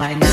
by night.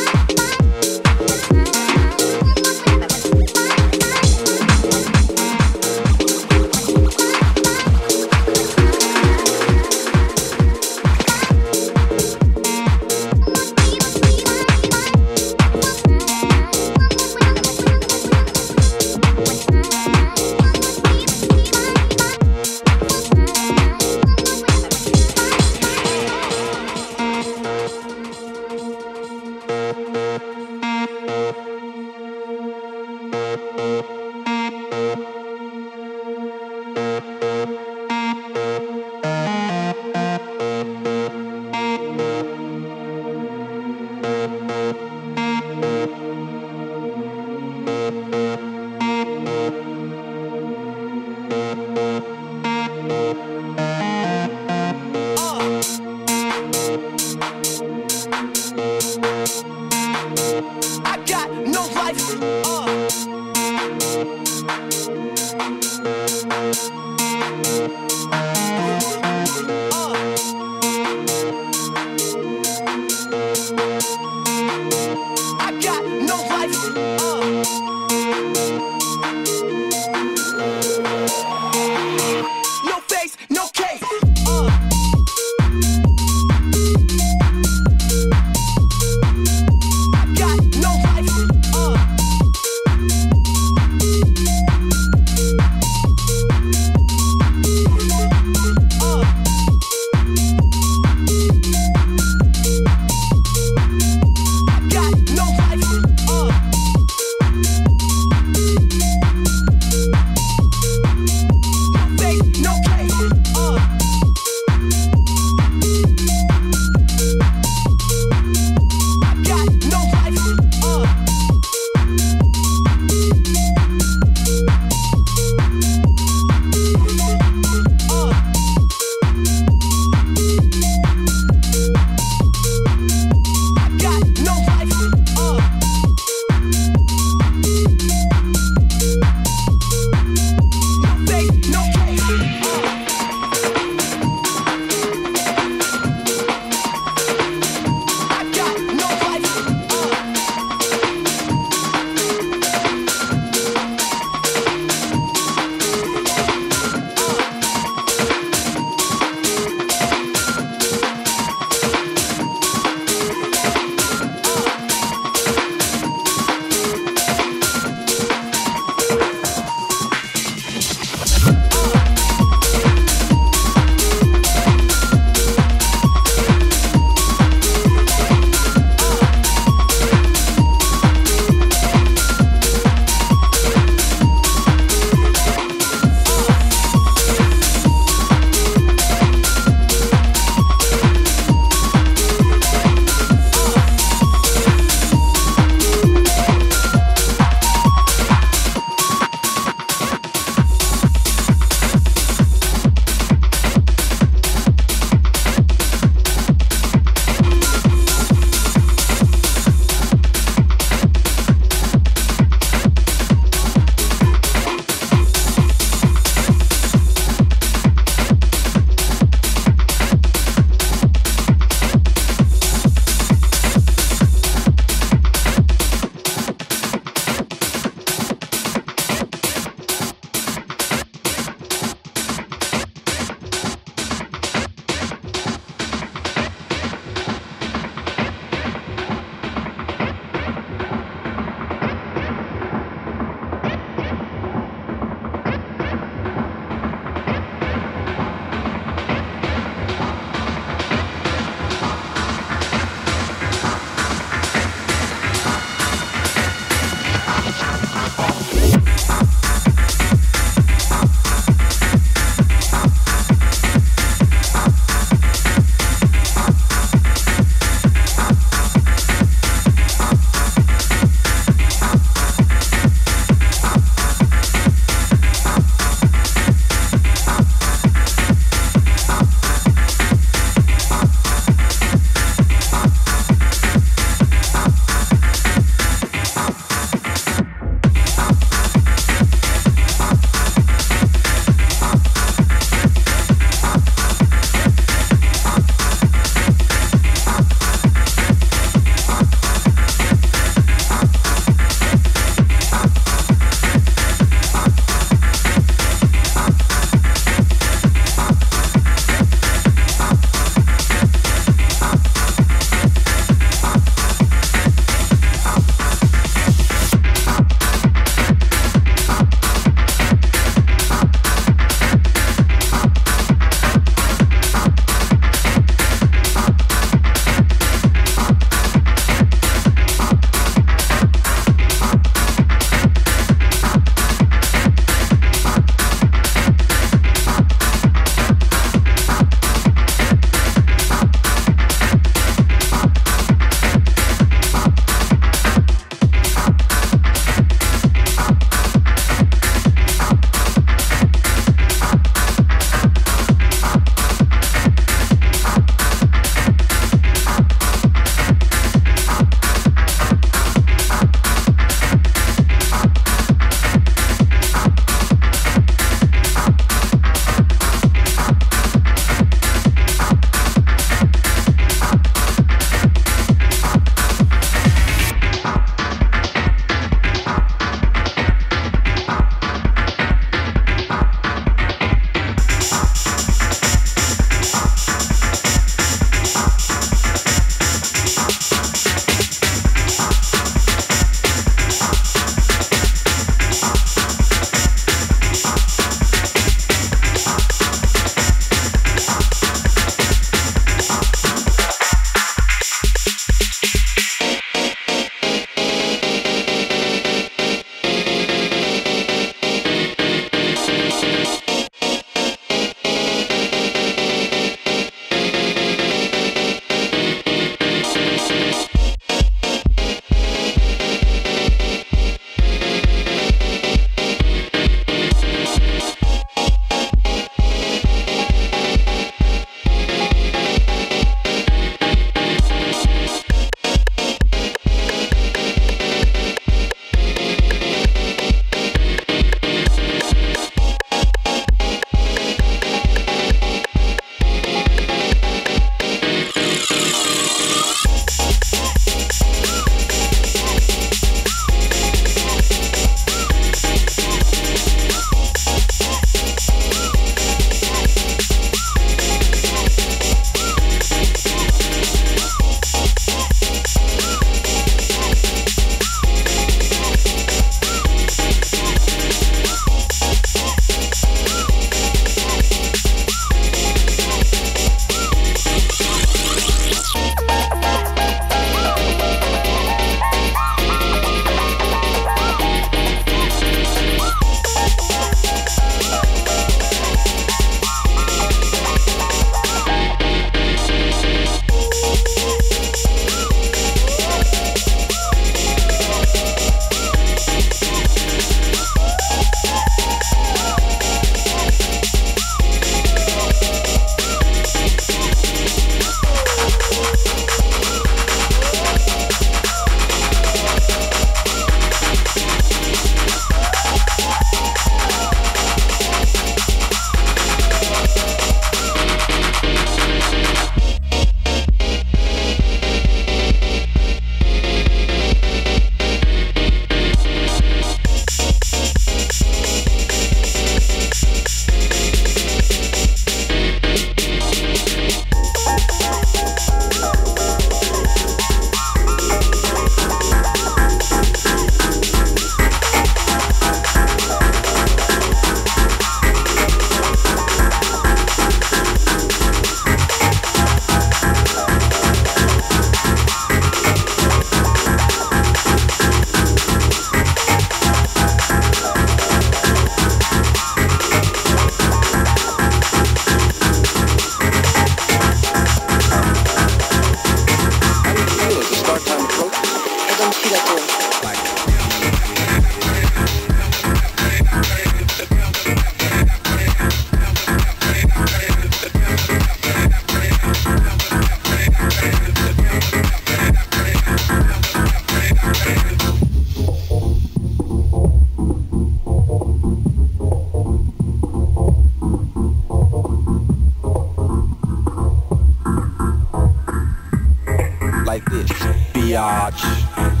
it, biatch.